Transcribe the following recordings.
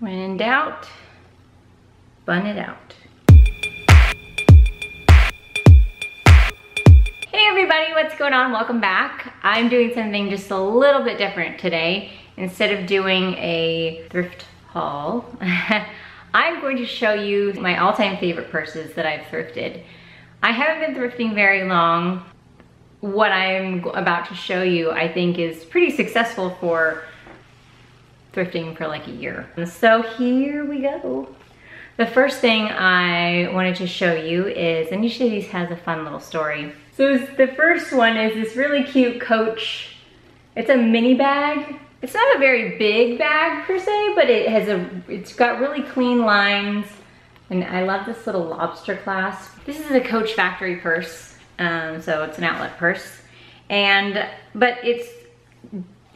When in doubt, bun it out. Hey everybody, what's going on? Welcome back. I'm doing something just a little bit different today. Instead of doing a thrift haul, I'm going to show you my all-time favorite purses that I've thrifted. I haven't been thrifting very long. What I'm about to show you, I think, is pretty successful for thrifting for like a year. So here we go. The first thing I wanted to show you is, and usually these has a fun little story. So the first one is this really cute Coach. It's a mini bag. It's not a very big bag per se, but it's got really clean lines. And I love this little lobster clasp. This is a Coach factory purse. So it's an outlet purse. But it's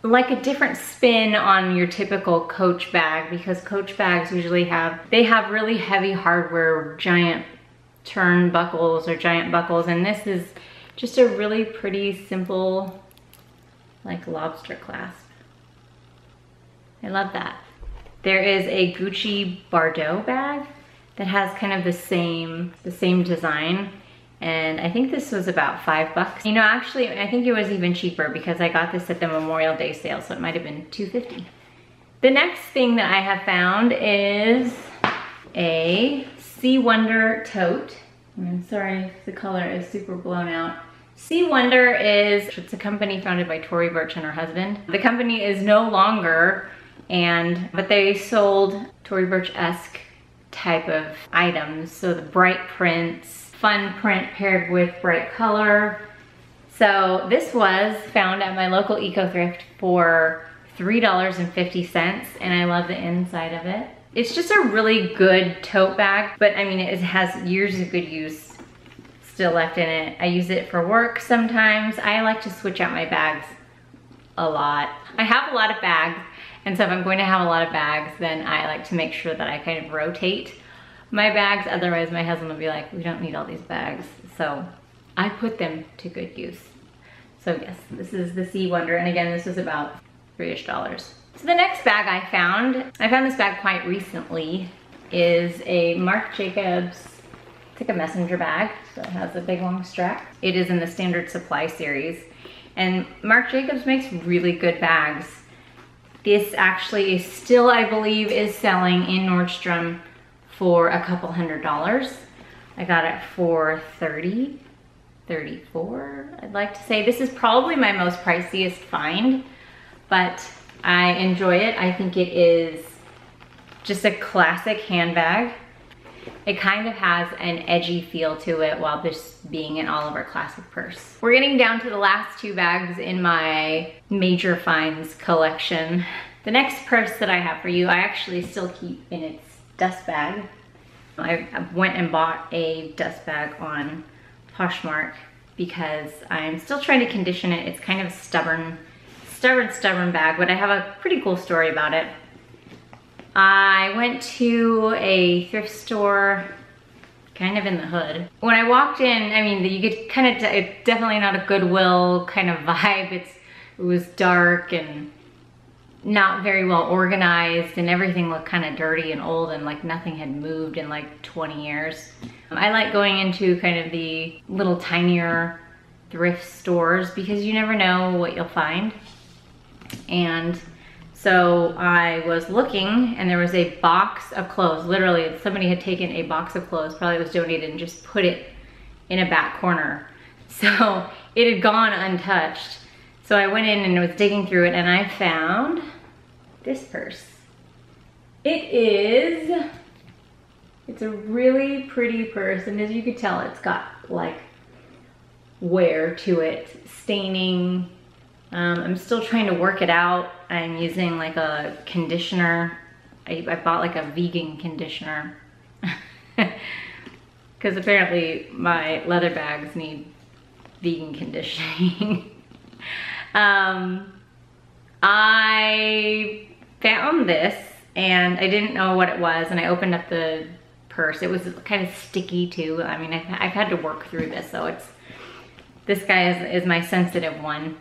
like a different spin on your typical Coach bag, because Coach bags usually have really heavy hardware, giant turnbuckles or giant buckles. And this is just a really pretty simple, like, lobster clasp. I love that. There is a Gucci Bardot bag that has kind of the same design. And I think this was about $5. You know, actually, I think it was even cheaper because I got this at the Memorial Day sale, so it might've been $2.50. The next thing that I have found is a C. Wonder tote. I'm sorry if the color is super blown out. C. Wonder it's a company founded by Tory Birch and her husband. The company is no longer, but they sold Tory Birch-esque type of items. So the bright prints, fun print paired with bright color. So this was found at my local Eco Thrift for $3.50, and I love the inside of it. It's just a really good tote bag, but I mean, it has years of good use still left in it. I use it for work sometimes. I like to switch out my bags a lot. I have a lot of bags, and so if I'm going to have a lot of bags, then I like to make sure that I kind of rotate my bags. Otherwise my husband will be like, we don't need all these bags. So I put them to good use. So yes, this is the C. Wonder. And again, this was about $3-ish. So the next bag I found this bag quite recently, is a Marc Jacobs. It's like a messenger bag. So it has a big long strap. It is in the standard supply series. And Marc Jacobs makes really good bags. This actually is still, I believe, is selling in Nordstrom for a couple $100. I got it for $30, $34, I'd like to say. This is probably my most priciest find, but I enjoy it. I think it is just a classic handbag. It kind of has an edgy feel to it while this being an all-over classic purse. We're getting down to the last two bags in my major finds collection. The next purse that I have for you, I actually still keep in its dust bag. I went and bought a dust bag on Poshmark because I'm still trying to condition it. It's kind of a stubborn bag, but I have a pretty cool story about it. I went to a thrift store kind of in the hood. When I walked in, I mean, you get kind of, it's definitely not a Goodwill kind of vibe. It was dark and not very well organized, and everything looked kind of dirty and old, and like nothing had moved in like 20 years. I like going into kind of the little tinier thrift stores because you never know what you'll find. And so I was looking, and there was a box of clothes. Literally, somebody had taken a box of clothes, probably was donated, and just put it in a back corner. So it had gone untouched. So I went in and was digging through it, and I found this purse. It's a really pretty purse, and as you can tell, it's got like wear to it, staining. I'm still trying to work it out. I'm using like a conditioner. I bought like a vegan conditioner because apparently my leather bags need vegan conditioning. I found this, and I didn't know what it was, and I opened up the purse. It was kind of sticky too. I mean, I've had to work through this, so this guy is my sensitive one.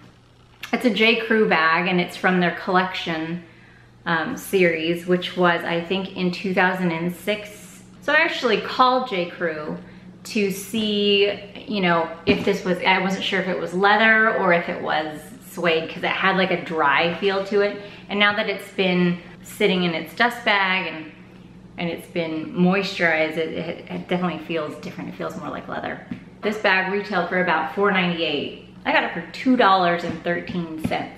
It's a J. Crew bag, and it's from their collection series, which was, I think, in 2006. So I actually called J. Crew to see, you know, if this was, I wasn't sure if it was leather or if it was suede, because it had like a dry feel to it. And now that it's been sitting in its dust bag and it's been moisturized, it definitely feels different. It feels more like leather. This bag retailed for about $4.98. I got it for $2.13.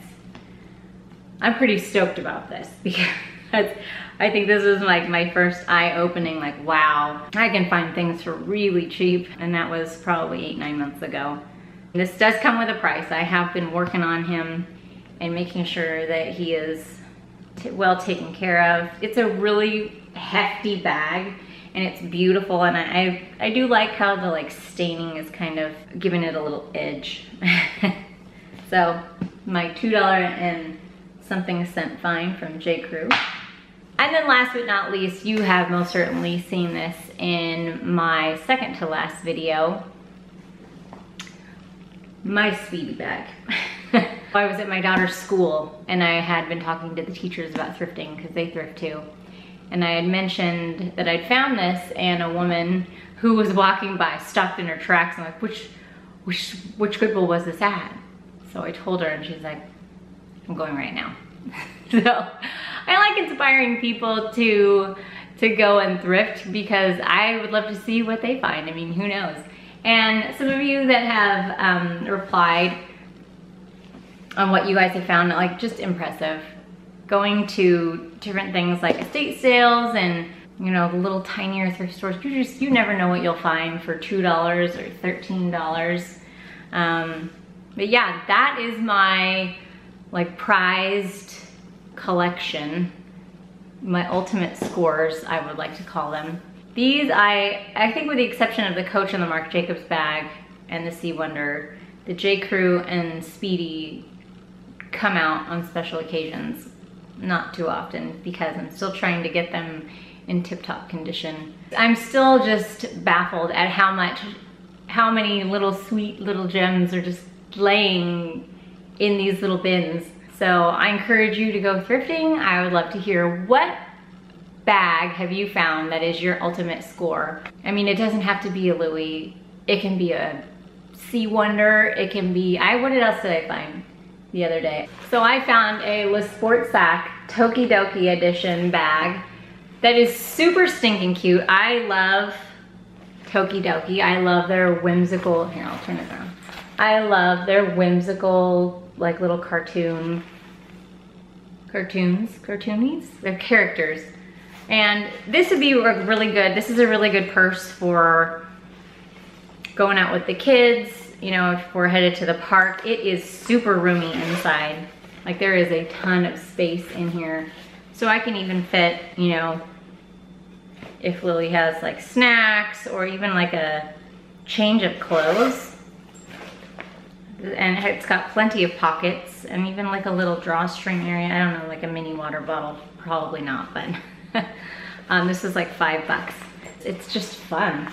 I'm pretty stoked about this because I think this was like my first eye-opening, like, wow, I can find things for really cheap. And that was probably 8-9 months ago. This does come with a price. I have been working on him and making sure that he is well taken care of. It's a really hefty bag and it's beautiful, and I do like how the like staining is kind of giving it a little edge. So my $2 and something cent find from J. Crew. And then last but not least, you have most certainly seen this in my second to last video, my speed bag. I was at my daughter's school and I had been talking to the teachers about thrifting because they thrift too. And I had mentioned that I'd found this, and a woman who was walking by stopped in her tracks. I'm like, which Goodwill was this at? So I told her and she's like, I'm going right now. So I like inspiring people to go and thrift because I would love to see what they find. I mean, who knows? And some of you that have replied on what you guys have found, like, just impressive. Going to different things like estate sales and, you know, the little tinier thrift stores. You never know what you'll find for $2 or $13. But yeah, that is my like prized collection, my ultimate scores, I would like to call them. These, I think with the exception of the Coach and the Marc Jacobs bag and the C. Wonder, the J. Crew and Speedy come out on special occasions, not too often, because I'm still trying to get them in tip-top condition. I'm still just baffled at how many little sweet little gems are just laying in these little bins. So I encourage you to go thrifting. I would love to hear what bag have you found that is your ultimate score. I mean, it doesn't have to be a Louis. It can be a C. Wonder. It can be, what else did I find the other day? So I found a Le Sport Sac Tokidoki edition bag that is super stinking cute. I love Tokidoki. I love their whimsical, here, I'll turn it around. I love their whimsical, like, little cartoonies, they're characters. And this would be really good. This is a really good purse for going out with the kids. You know, if we're headed to the park, it is super roomy inside. Like, there is a ton of space in here. So I can even fit, you know, if Lily has like snacks or even like a change of clothes. And it's got plenty of pockets and even like a little drawstring area. I don't know, like a mini water bottle, probably not, but this is like $5. It's just fun.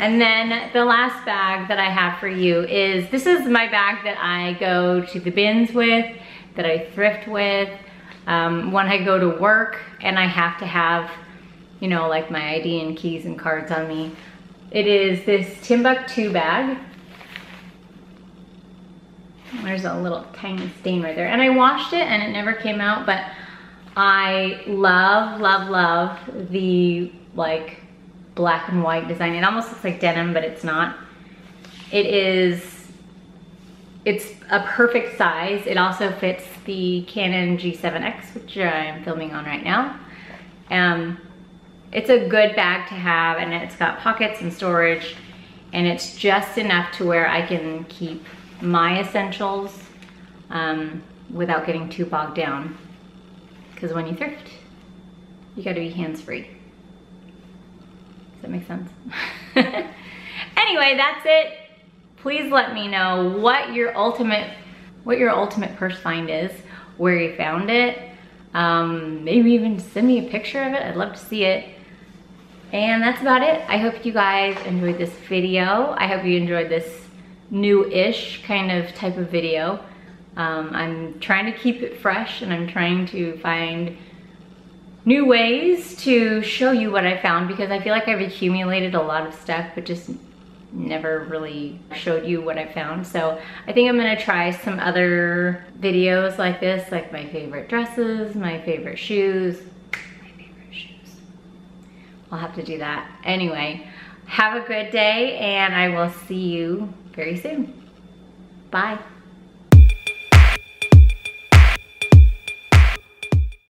And then the last bag that I have for you is, this is my bag that I go to the bins with, that I thrift with, when I go to work and I have to have, you know, like my ID and keys and cards on me. It is this Timbuk2 bag. There's a little tiny stain right there. And I washed it and it never came out, but I love, love, love the like black and white design. It almost looks like denim, but it's not. It's a perfect size. It also fits the Canon G7X, which I'm filming on right now. It's a good bag to have, and it's got pockets and storage, and it's just enough to where I can keep my essentials without getting too bogged down, because when you thrift you got to be hands-free. Does that make sense? Anyway, that's it. Please let me know what your ultimate purse find is, where you found it. Maybe even send me a picture of it. I'd love to see it. And that's about it. I hope you guys enjoyed this video. I hope you enjoyed this new-ish kind of type of video. I'm trying to keep it fresh, and I'm trying to find new ways to show you what I found, because I feel like I've accumulated a lot of stuff but just never really showed you what I found. So I think I'm gonna try some other videos like this, like my favorite dresses, my favorite shoes. I'll have to do that. Anyway, have a good day, and I will see you very soon. Bye.